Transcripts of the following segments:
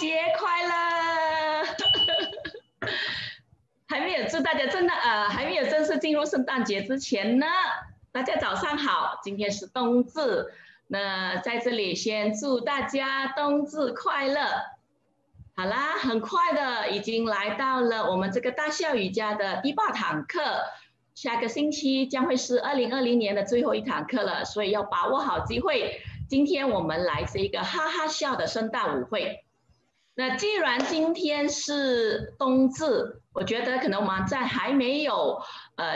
节快乐！还没有祝大家还没有正式进入圣诞节之前呢，大家早上好，今天是冬至，那在这里先祝大家冬至快乐。好啦，很快的已经来到了我们这个大笑瑜伽的第8堂课。 下个星期将会是2020年的最后一堂课了，所以要把握好机会。今天我们来这一个哈哈笑的圣诞舞会。那既然今天是冬至，我觉得可能我们在还没有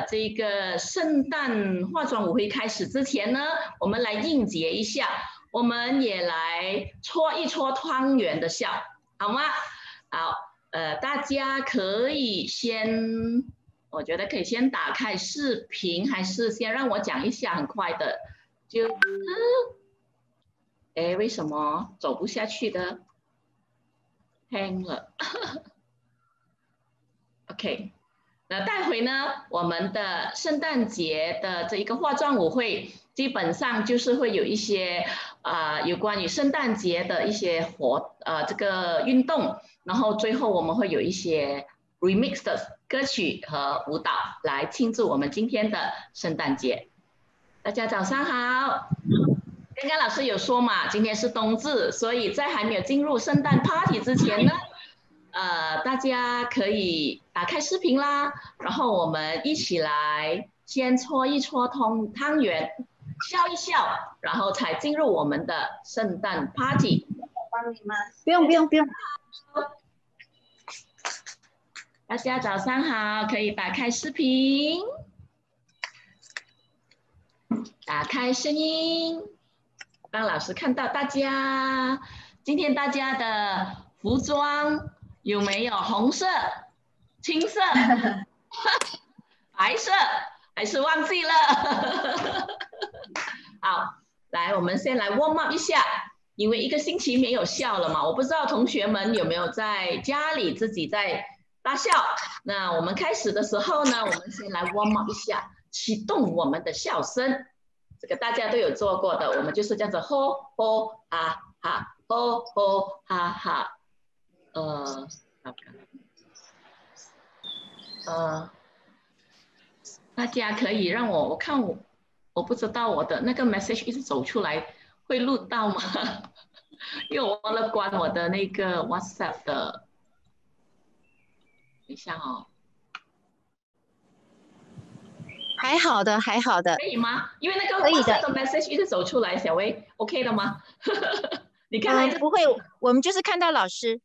这个圣诞化妆舞会开始之前呢，我们来应节一下，我们也来搓一搓汤圆的笑，好吗？好，大家可以先。 我觉得可以先打开视频，还是先让我讲一下，很快的。就是，哎，为什么走不下去的 ？hang 了。OK， 那待会呢，我们的圣诞节的这一个化妆舞会，基本上就是会有一些有关于圣诞节的一些这个运动，然后最后我们会有一些 remix 的。 歌曲和舞蹈来庆祝我们今天的圣诞节。大家早上好，刚刚老师有说嘛，今天是冬至，所以在还没有进入圣诞 party 之前呢，大家可以打开视频啦，然后我们一起来先搓一搓汤圆，笑一笑，然后才进入我们的圣诞 party。帮你吗？不用不用不用。 大家早上好，可以打开视频，打开声音，让老师看到大家。今天大家的服装有没有红色、青色、白色？还是忘记了？好，来，我们先来 warm up 一下。 因为1个星期没有笑了嘛，我不知道同学们有没有在家里自己在大笑。那我们开始的时候呢，我们先来 warm up 一下，启动我们的笑声。这个大家都有做过的，我们就是这样子吼吼哈哈，吼吼哈哈，大家可以让我看我不知道我的那个 message 一直走出来。 会录到吗？因为我忘了关我的那个 WhatsApp 的，等一下哦。还好的，还好的。可以吗？因为那个 WhatsApp 的 message 一直走出来，小薇 OK 的吗？你看还是不会，我们就是看到老师。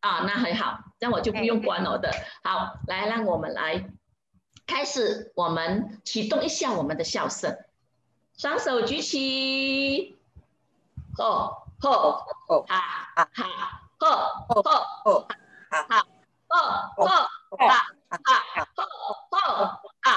啊，那很好，那我就不用关我的。好，来，让我们来开始，我们启动一下我们的笑声。 双手举起，吼吼吼哈哈哈，吼吼吼哈哈，吼吼哈哈，吼吼啊啊，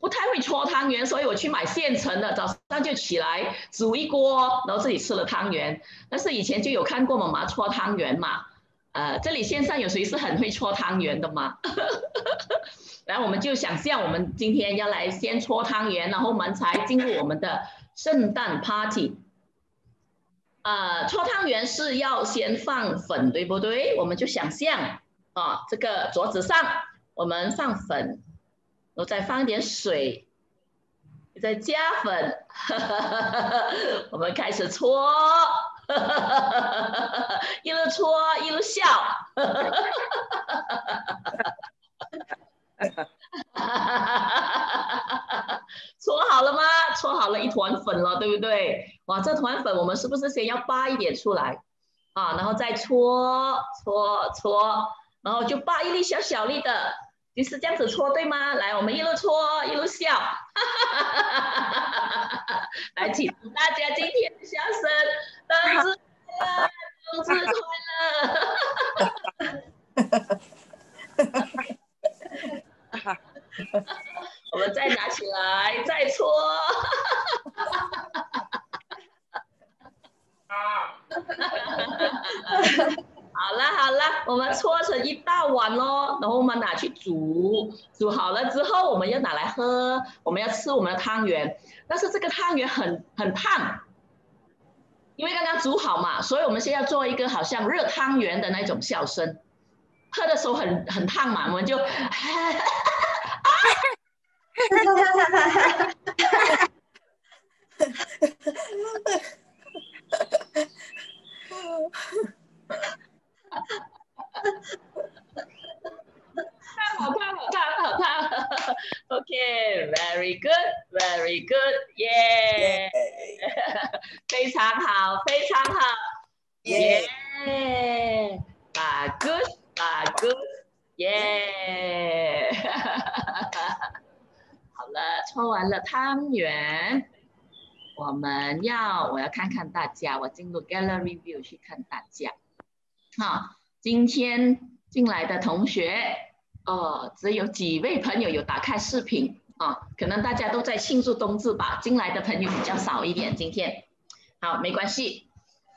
不太会搓汤圆，所以我去买现成的，早上就起来煮一锅，然后自己吃了汤圆。但是以前就有看过妈妈搓汤圆嘛，这里线上有谁是很会搓汤圆的吗？然后我们就想象我们今天要来先搓汤圆，然后我们才进入我们的。 圣诞 party， 搓汤圆是要先放粉，对不对？我们就想象啊，这个桌子上我们放粉，然后再放一点水，再加粉，我们开始搓，一路搓一路笑。搓好了吗？搓好了一团粉了，对不对？哇，这团粉我们是不是先要扒一点出来啊？然后再搓，然后就扒一粒小小粒的，就是这样子搓，对吗？来，我们一路搓一路笑，来，请大家今天的笑声，冬至快乐，冬至快乐。拿起来，再搓。好啦好啦，我们搓成一大碗咯，然后我们拿去煮，煮好了之后我们要拿来喝，我们要吃我们的汤圆。但是这个汤圆很烫，因为刚刚煮好嘛，所以我们现在做一个好像热汤圆的那种笑声。喝的时候很烫嘛，我们就。好烫 OK, very good, very good, yeah. 非常好，非常好 yeah. Bagus, bagus, yeah. 好了，搓完了汤圆，我要看看大家，我进入 gallery view 去看大家。好，今天进来的同学，只有几位朋友有打开视频啊，可能大家都在庆祝冬至吧，进来的朋友比较少一点。今天好，没关系。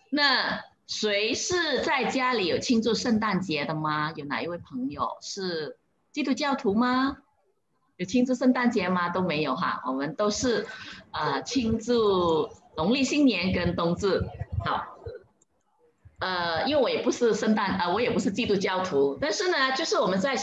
那谁是在家里有庆祝圣诞节的吗？有哪一位朋友是基督教徒吗？有庆祝圣诞节吗？都没有哈，我们都是庆祝农历新年跟冬至。好。因为我也不是我也不是基督教徒，但是呢，就是我们在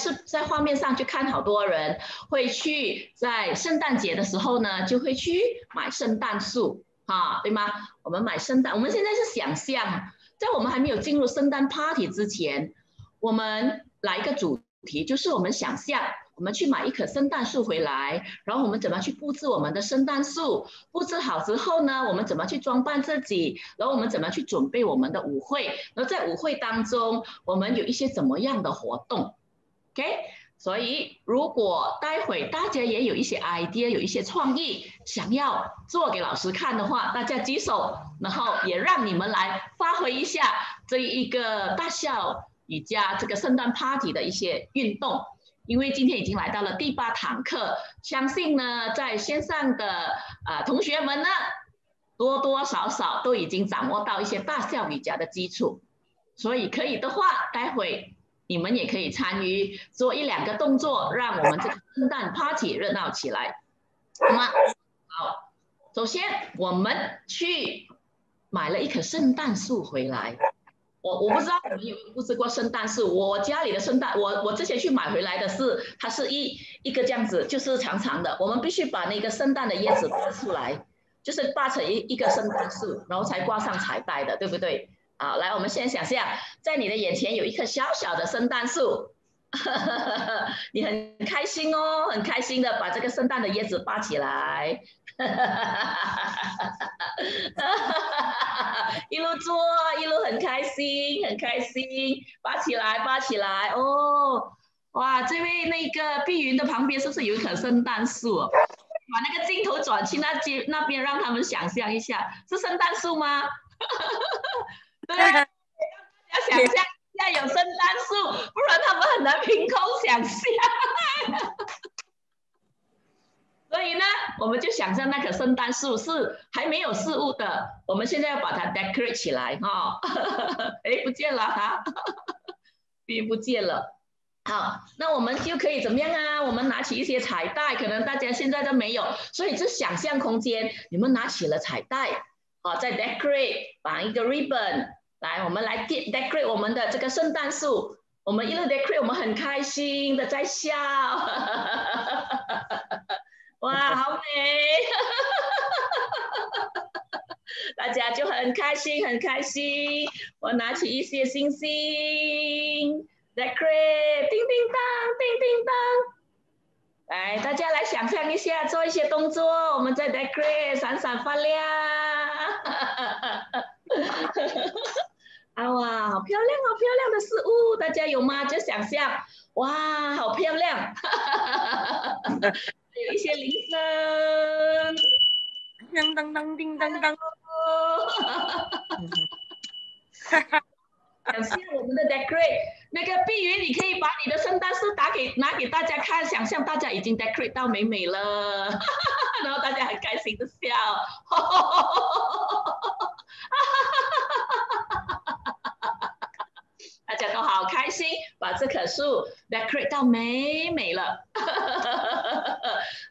画面上去看，好多人会去在圣诞节的时候呢，就会去买圣诞树，啊，对吗？我们现在是想象，在我们还没有进入圣诞 party 之前，我们来一个主题，就是我们想象，我们去买一棵圣诞树回来，然后我们怎么去布置我们的圣诞树？布置好之后呢，我们怎么去装扮自己？然后我们怎么去准备我们的舞会？然后在舞会当中，我们有一些怎么样的活动 ？OK， 所以如果待会大家也有一些 idea， 有一些创意，想要做给老师看的话，大家举手，然后也让你们来发挥一下这一个大笑瑜伽这个圣诞 party 的一些运动。因为今天已经来到了第8堂课，相信呢，在线上的同学们呢，多多少少都已经掌握到一些大笑瑜伽的基础，所以可以的话，待会你们也可以参与做1-2个动作，让我们这个圣诞 party 热闹起来，好吗？好，首先我们去买了一棵圣诞树回来。我不知道你们有没有布置过圣诞树。我家里的圣诞，我之前去买回来的是，它是一个这样子，就是长长的。我们必须把那个圣诞的叶子拔出来，就是拔成一个圣诞树，然后才挂上彩带的，对不对？好，来，我们先想象，在你的眼前有一棵小小的圣诞树，你很开心哦，很开心的把这个圣诞的叶子拔起来。一路做一路很开心，很开心，拔起来，拔起来哦！哇，这位那个碧云的旁边是不是有一棵圣诞树？把那个镜头转去那边，让他们想象一下，是圣诞树吗？对，大家想象一下有圣诞树，不然他们很难凭空想象。所以呢，我们就想象那棵圣诞树是还没有事物的，我们现在要把它 decorate 起来哈。哎、哦，不见了哈，不见了。好，那我们就可以怎么样啊？我们拿起一些彩带，可能大家现在都没有，所以这想象空间，你们拿起了彩带，好、哦，再 decorate 绑一个 ribbon 来，我们来 decorate 我们的这个圣诞树。我们一路 decorate， 我们很开心的在笑。哇，好美！大家就很开心，很开心。我拿起一些星星 ，decorate， 叮叮当，叮叮当。来，大家来想象一下，做一些动作，我们在 decorate， 闪闪发亮。啊哇，好漂亮，好漂亮的事物，大家有吗？就想象，哇，好漂亮！有一些铃声，当当当，叮当当。想象我们的 decorate，那个碧云，你可以把你的圣诞树拿给大家看，想象大家已经 decorate 到美美了，然后大家很开心的笑。大家都好开心，把这棵树 decorate 到美美了。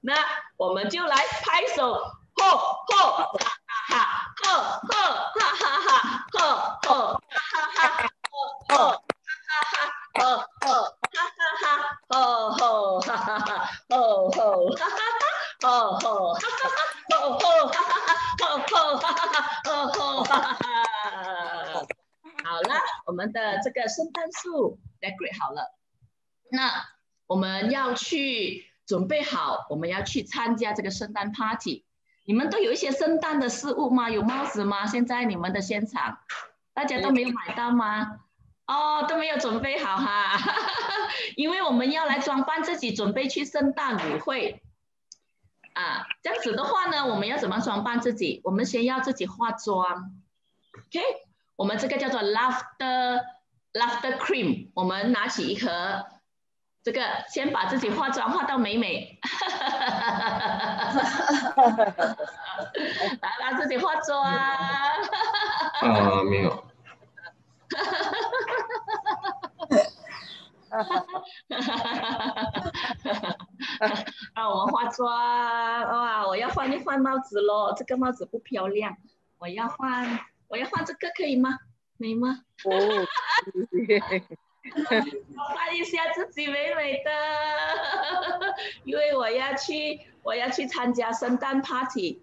那我们就来拍手，吼吼哈哈哈，吼吼哈哈哈，吼吼哈哈哈，吼。 好了，我们的这个圣诞树 decorate 好了，那我们要去准备好，我们要去参加这个圣诞 party。你们都有一些圣诞的事物吗？有帽子吗？现在你们的现场，大家都没有买到吗？ 哦，都没有准备好哈，因为我们要来装扮自己，准备去圣诞舞会啊。这样子的话呢，我们要怎么装扮自己？我们先要自己化妆 ，OK？ 我们这个叫做 laughter cream， 我们拿起一盒，这个先把自己化妆化到美美，来把自己化妆。没有。 啊，我们化妆哇！我要换一换帽子咯，这个帽子不漂亮，我要换这个可以吗？美吗？哦，换一下自己美美的，因为我要去参加圣诞 party，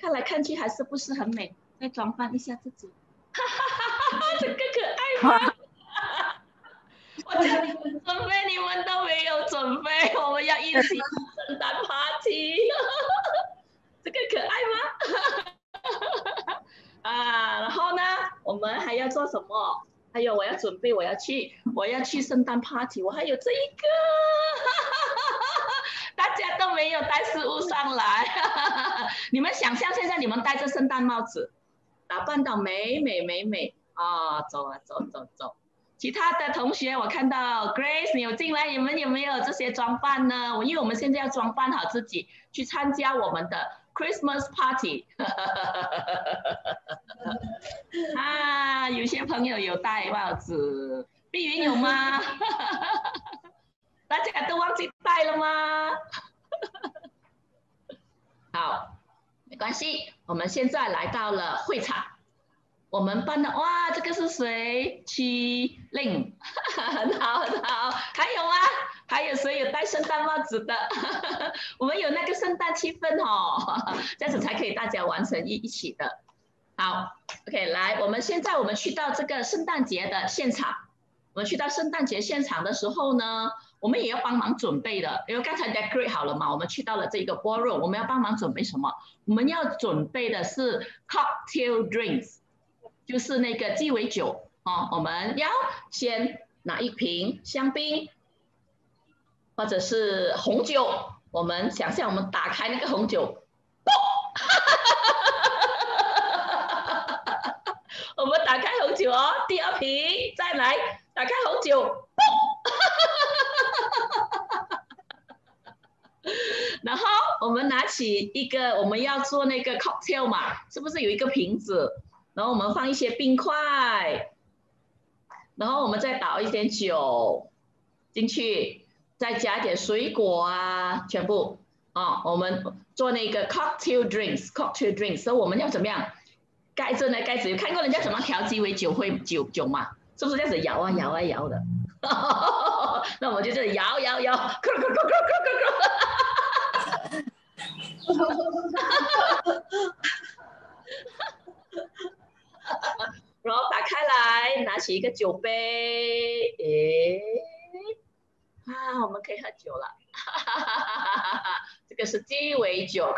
看来看去还是不是很美，再装扮一下自己。 这个可爱吗？我叫你们准备，你们都没有准备，我们要一起圣诞 party， 这个可爱吗？啊，然后呢，我们还要做什么？还有，我要准备，我要去圣诞 party， 我还有这一个，大家都没有带食物上来，你们想象现在你们戴着圣诞帽子。 打扮到美美啊、哦！走啊走！其他的同学，我看到 Grace 你有进来，你们有没有这些装扮呢？因为我们现在要装扮好自己，去参加我们的 Christmas Party。啊，有些朋友有戴帽子，碧云有吗？大家都忘记戴了吗？好。 没关系，我们现在来到了会场。我们班的哇，这个是谁？七令，很好很好。还有吗？还有谁有戴圣诞帽子的？我们有那个圣诞气氛哦，这样子才可以大家完成一起的。好 ，OK， 来，我们现在去到这个圣诞节的现场。我们去到圣诞节现场的时候呢？ 我们也要帮忙准备的，因为刚才 decorate 好了嘛，我们去到了这个 ballroom， 我们要帮忙准备什么？我们要准备的是 cocktail drinks， 就是那个鸡尾酒哦。我们要先拿一瓶香槟，或者是红酒。我们想象我们打开那个红酒，我们打开红酒哦，第二瓶再来打开红酒。 然后我们拿起一个，我们要做那个 cocktail 嘛，是不是有一个瓶子？然后我们放一些冰块，然后我们再倒一点酒进去，再加一点水果啊，全部啊，我们做那个 cocktail drinks，cocktail drinks， 所以我们要怎么样？盖着那盖子，有看过人家怎么调鸡尾酒会酒嘛？是不是这样子摇啊摇啊摇的？那我们就这样摇，然后打开来，拿起一个酒杯，诶，啊，我们可以喝酒了，这个是鸡尾酒。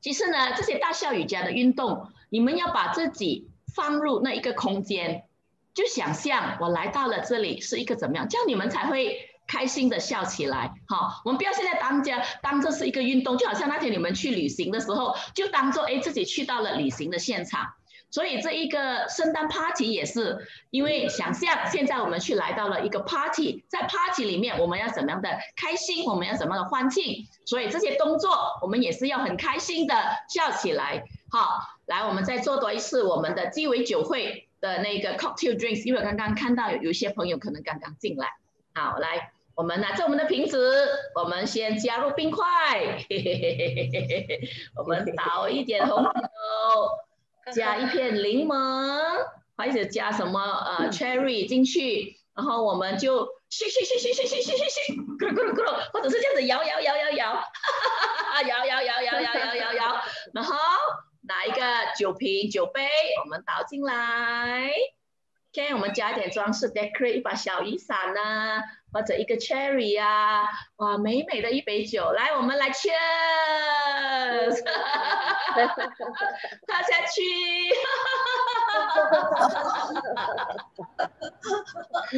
其实呢，这些大笑瑜伽的运动，你们要把自己放入那一个空间，就想象我来到了这里是一个怎么样，这样你们才会。 开心的笑起来，好，我们不要现在当这是一个运动，就好像那天你们去旅行的时候，就当做哎自己去到了旅行的现场。所以这一个圣诞 party 也是，因为想象现在我们去来到了一个 party， 在 party 里面我们要怎么样的开心，我们要怎么样的欢庆，所以这些动作我们也是要很开心的笑起来。好，来我们再做多一次我们的鸡尾酒会的那个 cocktail drinks， 因为我刚刚看到有一些朋友可能刚刚进来。好，来我们拿着我们的瓶子，我们先加入冰块，我们倒一点红酒。加一片柠檬，或者加什么cherry 进去，然后我们就shake，咕噜咕噜咕噜，或者是这样子摇，哈哈哈，摇，然后拿一个酒瓶酒杯，我们倒进来。OK， 我们加一点装饰 ，decorate 一把小雨伞呐，或者一个 cherry 啊，哇，美美的一杯酒，来，我们来 cheers， 喝下去，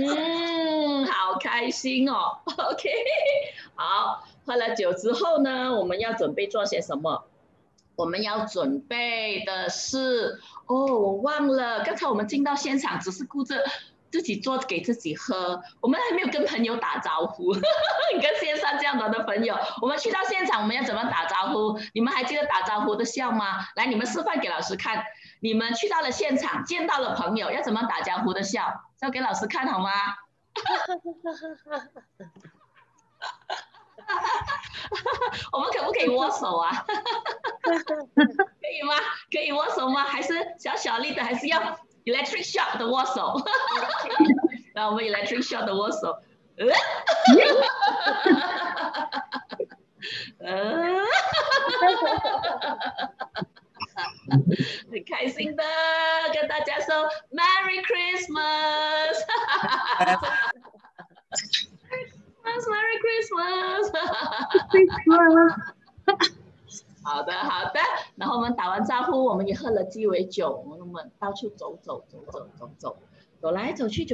嗯，好开心哦。OK， 好，喝了酒之后呢，我们要准备做些什么？我们要准备的是，哦，我忘了，刚才我们进到现场只是顾着自己做给自己喝，我们还没有跟朋友打招呼。你跟线上这样的朋友，我们去到现场我们要怎么打招呼？你们还记得打招呼的笑吗？来，你们示范给老师看，你们去到了现场见到了朋友要怎么打招呼的笑，要给老师看好吗？我们可不可以握手啊？可以吗？可以握手吗？还是小小力的，还是要 electric shock 的握手？那我们 electric shock 的握手，很开心的跟大家说 Merry Christmas。Merry Christmas！ 好的，好的。然后我们打完招呼，我们也喝了鸡尾酒，我们到处走，走来走去，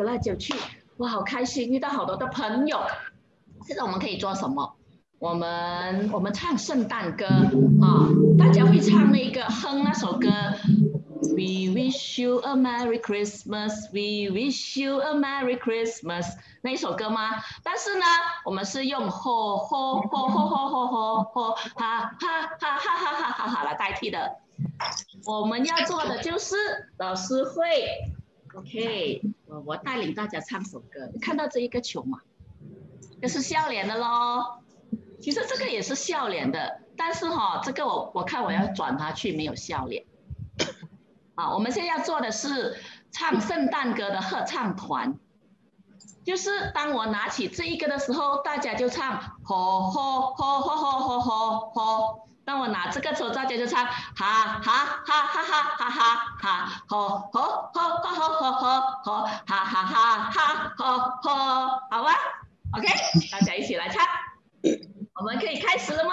哇，好开心，遇到好多的朋友。现在我们可以做什么？我们唱圣诞歌啊，大家会唱那个哼那首歌。We wish you a Merry Christmas. We wish you a Merry Christmas. 那一首歌吗？但是呢，我们是用吼吼吼吼吼吼吼吼哈哈哈哈哈哈哈哈来代替的。我们要做的就是老师会 ，OK， 我带领大家唱首歌。看到这一个球嘛，这是笑脸的咯。其实这个也是笑脸的，但是哈，这个我看我要转它去没有笑脸。啊，我们现在要做的是唱圣诞歌的合唱团，就是当我拿起这一个的时候，大家就唱吼吼吼吼吼吼吼；当我拿这个时候，大家就唱哈哈哈哈哈哈哈，吼吼吼吼吼吼吼，哈哈哈哈吼吼，好吧 ？OK， 大家一起来唱，我们可以开始了吗？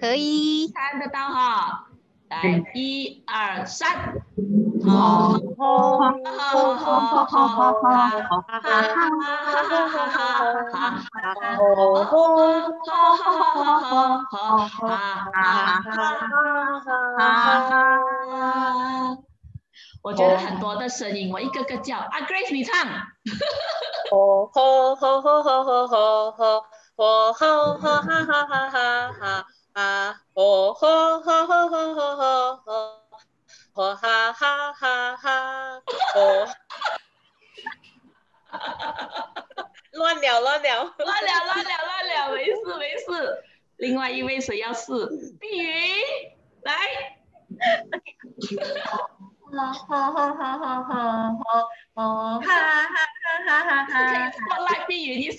可以，看得到哈。来，一二三，吼吼吼吼吼吼吼吼，吼吼吼吼吼，我觉得很多的声音，我一个个叫。啊 ，Grace， 你唱。吼吼吼吼吼吼吼吼，吼吼吼哈哈哈哈哈。啊，哦吼吼吼吼吼吼吼，吼哈哈哈哈，哦，乱了，没事。另外一位谁要试？碧云，来，哈哈哈，我来碧云一下。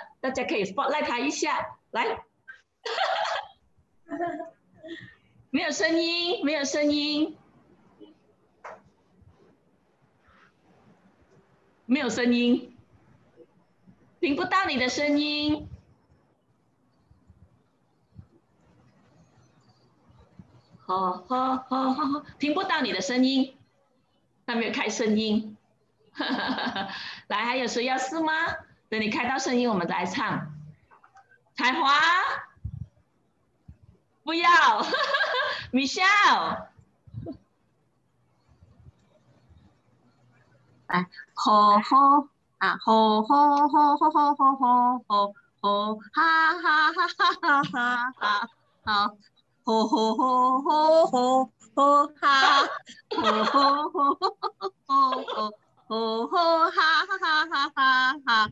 大家可以 spotlight 他一下，来，没有声音，没有声音，没有声音，听不到你的声音。哦哦哦哦，听不到你的声音，他没有开声音。来，还有谁要试吗？等你开到声音，我们再唱。才华，不要。Michelle。 哎，吼吼啊，吼吼吼吼吼吼吼吼吼，哈哈哈哈哈哈哈，吼吼吼吼吼吼哈，吼吼吼吼吼吼吼哈哈哈哈哈，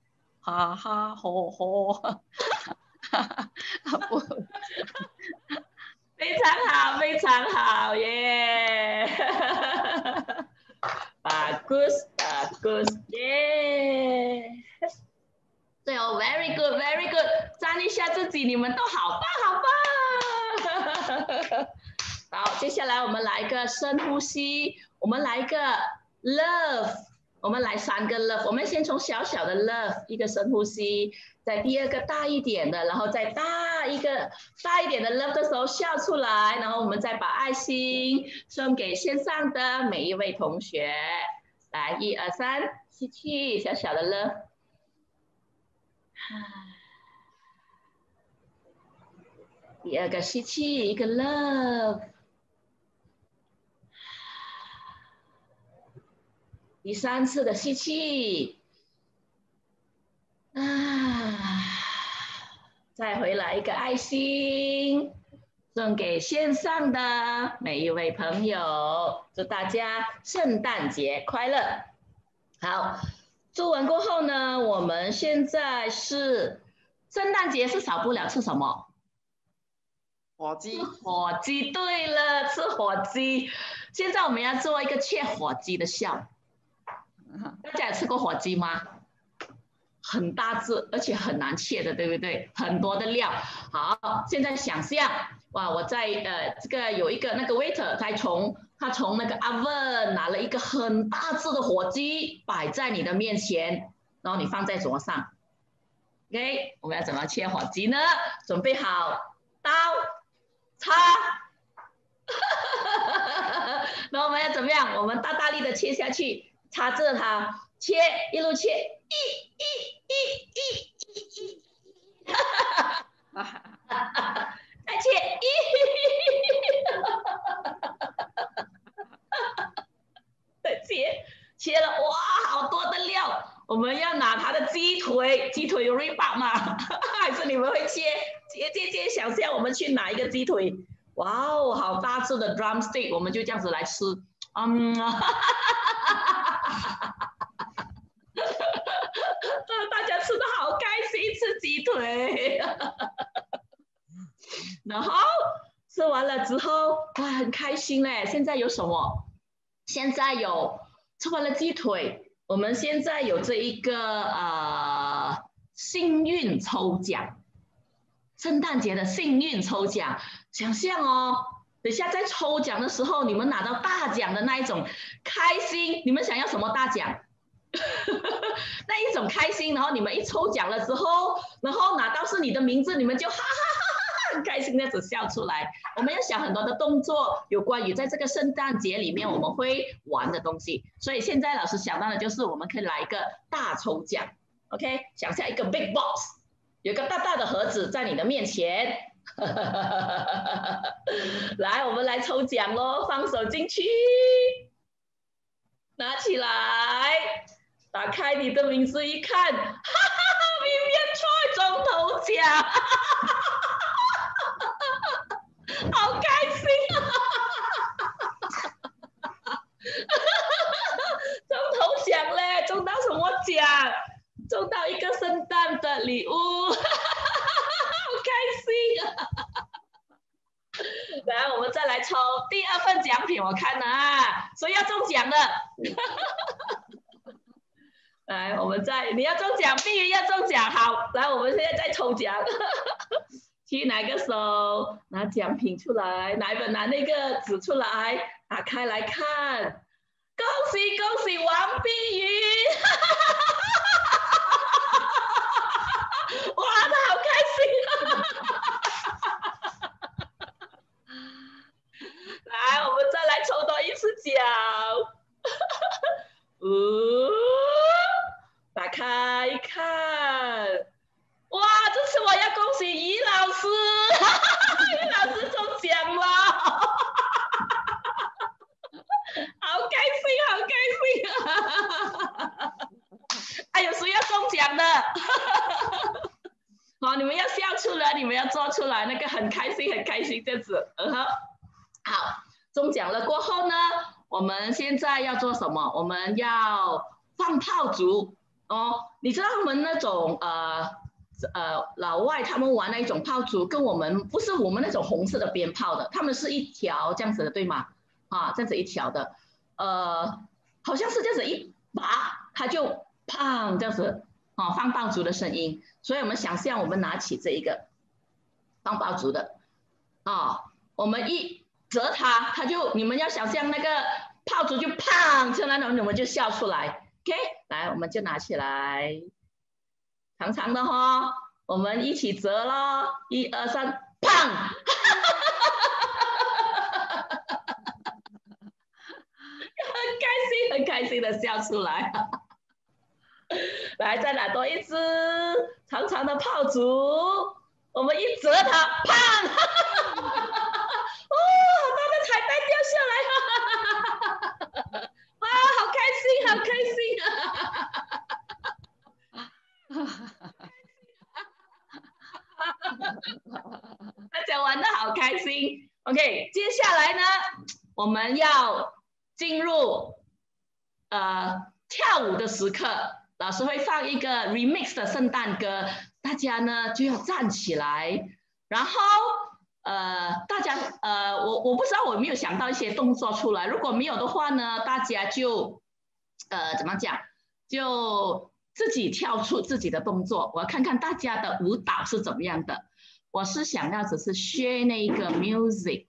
哈哈吼吼，哈哈，不，非常好，非常好耶！ Bagus, bagus, yeah. So very good, very good. 赞一下自己，你们都好棒，好棒。好，接下来我们来一个深呼吸，我们来一个 love， 我们来3个 love。我们先从小小的 love 一个深呼吸，再第2个大一点的，然后再大一点的 love 的时候笑出来，然后我们再把爱心送给线上的每一位同学。来，1、2、3，吸气，小小的 love， 第2个吸气，一个 love， 第3次的吸气，再回来一个爱心，送给线上的每一位朋友，祝大家圣诞节快乐！好，做完过后呢，我们现在是圣诞节是少不了吃什么？火鸡。吃火鸡，对了，吃火鸡。现在我们要做一个切火鸡的笑。大家有吃过火鸡吗？ 很大只，而且很难切的，对不对？很多的料。好，现在想象，哇，我在这个有一个那个 waiter， 他从那个 oven 拿了一个很大只的火鸡摆在你的面前，然后你放在桌上。OK， 我们要怎么切火鸡呢？准备好刀、叉，然后我们要怎么样？我们大力的切下去，叉着它切，一路切，哈哈哈！再切，再切，切了，哇，好多的料！我们要拿它的鸡腿，鸡腿有 ribs 嘛？还是你们会切？切！想象我们去拿一个鸡腿，哇哦，好大只的 drumstick， 我们就这样子来吃，大家吃的好开心，吃鸡腿。然后吃完了之后，哇，很开心嘞。现在有什么？现在有吃完了鸡腿，我们现在有这一个幸运抽奖，圣诞节的幸运抽奖。想象哦，等下在抽奖的时候，你们拿到大奖的那一种开心，你们想要什么大奖？ 那一种开心，然后你们一抽奖了之后，然后拿到是你的名字，你们就哈哈哈哈很开心那种笑出来。我们要想很多的动作，有关于在这个圣诞节里面我们会玩的东西。所以现在老师想到的就是我们可以来一个大抽奖 ，OK？ 想象一个 big box， 有一个大大的盒子在你的面前，来，我们来抽奖咯，放手进去，拿起来。 打开你的名字一看，哈哈哈，明明中头奖，哈哈哈，好开心，哈哈哈，中头奖嘞，中到什么奖？中到一个再来抽第二份奖品，我看了啊，所以要中奖的。来，我们再，你要中奖，必须要中奖。好，来，我们现在再抽奖，去哪个手拿奖品出来，拿那个纸出来，打开来看。恭喜恭喜，王碧云！哇，他好开心啊！来，我们再来抽多一次奖。打开看，哇！这次我要恭喜于老师，于老师中奖了，好开心，好开心啊！哎呦，谁要中奖的？好，你们要笑出来，你们要做出来，那个很开心，很开心这样子。好，中奖了过后呢，我们现在要做什么？我们要放炮竹。哦，你知道他们那种老外他们玩那一种炮竹，跟我们不是我们那种红色的鞭炮的，他们是一条这样子的，对吗？啊，这样子一条的，好像是这样子一拔，它就砰这样子，哦，放爆竹的声音。所以我们想象我们拿起这一个放爆竹的，哦，我们一折它，它就你们要想象那个炮竹就砰，就那种你们就笑出来。OK， 来，我们就拿起来，长长的哈、哦，我们一起折咯，一二三，砰！很开心，很开心的笑出来。来，再拿多一支长长的炮竹，我们一折它，砰！哦，好大的彩带掉下来！好开心啊！大家玩得好开心。OK， 接下来呢，我们要进入跳舞的时刻。老师会放一个 remix 的圣诞歌，大家呢就要站起来，然后大家我不知道我有没有想到一些动作出来，如果没有的话呢，大家就。怎么讲？就自己跳出自己的动作，我看看大家的舞蹈是怎么样的。我是想要只是 share 那一个 music，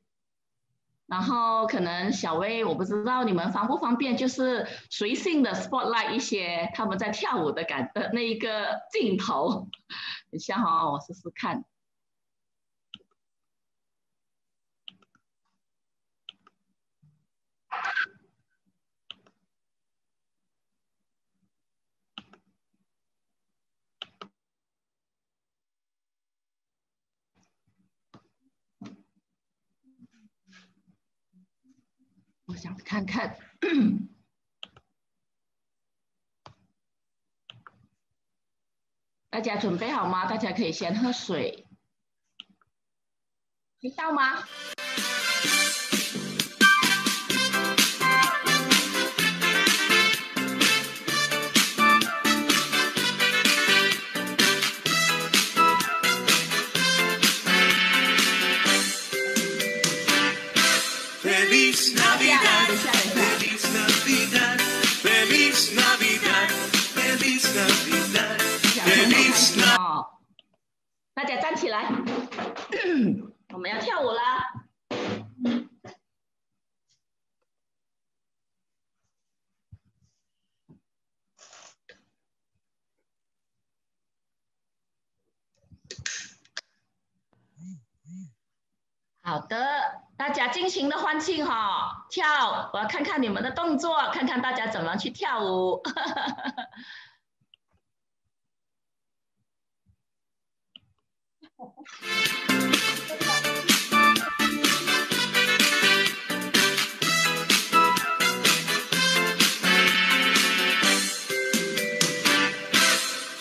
然后可能小薇我不知道你们方不方便，就是随性的 spotlight 一些他们在跳舞的那一个镜头。等一下哈、哦，我试试看。我想看看，大家准备好吗？大家可以先喝水，听到吗？Feliz Navidad, Feliz Navidad, Feliz Navidad, Feliz Navidad, Feliz Navidad。哦，大家站起来，我们要跳舞啦！好的。大家尽情的欢庆哈、哦，跳！我要看看你们的动作，看看大家怎么去跳舞。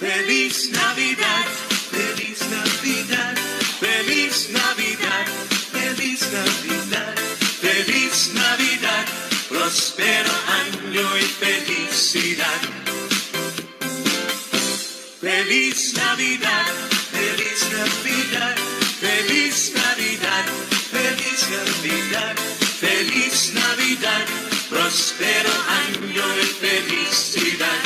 Feliz Navidad, Feliz Navidad, Feliz Navidad。Feliz Navidad, Feliz Navidad, próspero año y felicidad. Feliz Navidad, Feliz Navidad, Feliz Navidad, Feliz feliz Navidad, próspero año de felicidad.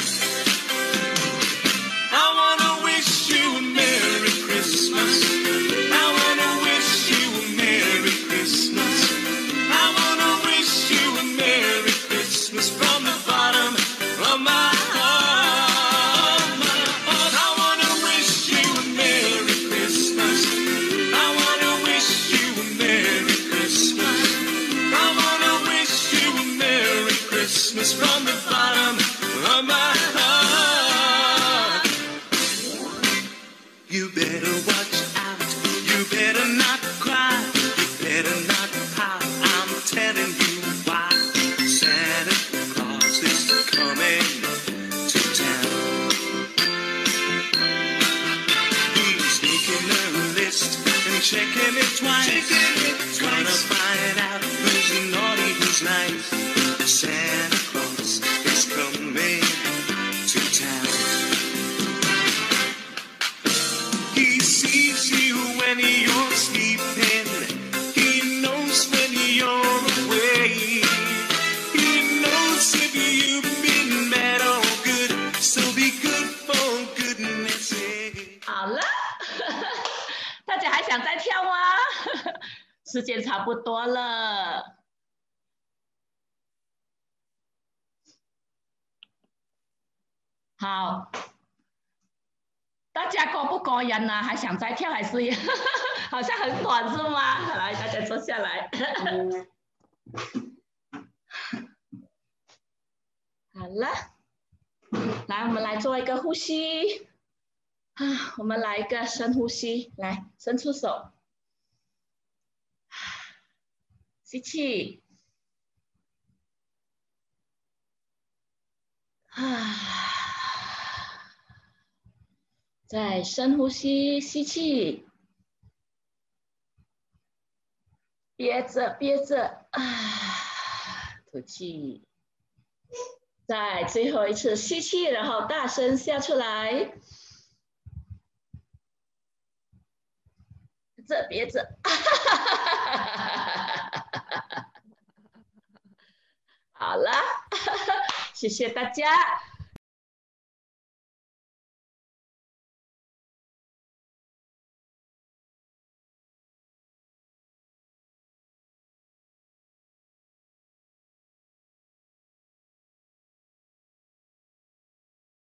I wanna wish you a Merry Christmas. I wanna wish you a Merry Christmas. I wanna wish you a Merry Christmas from the bottom of my heart. I wanna wish you a Merry Christmas. I wanna wish you a Merry Christmas. I wanna wish you a Merry Christmas from the bottom of my heart. You better watch out. You better not cry. You better not pout. I'm telling you why. Santa Claus is coming to town. He's making a list and checking it twice. Gonna find out who's naughty, who's nice. Santa Claus is coming to town. He sees you when you're sleeping. He knows when you're awake. He knows if you've been bad or good. So be good for goodness sake. 好了，大家还想再跳吗？时间差不多了。好，大家过不过瘾啊？还想再跳还是？好像很短是吗？来，大家坐下来。好了，来，我们来做一个呼吸啊，我们来一个深呼吸，来，伸出手，吸气，啊。 再深呼吸，吸气，憋着憋着啊，吐气。再最后一次吸气，然后大声笑出来，这憋着，好了，谢谢大家。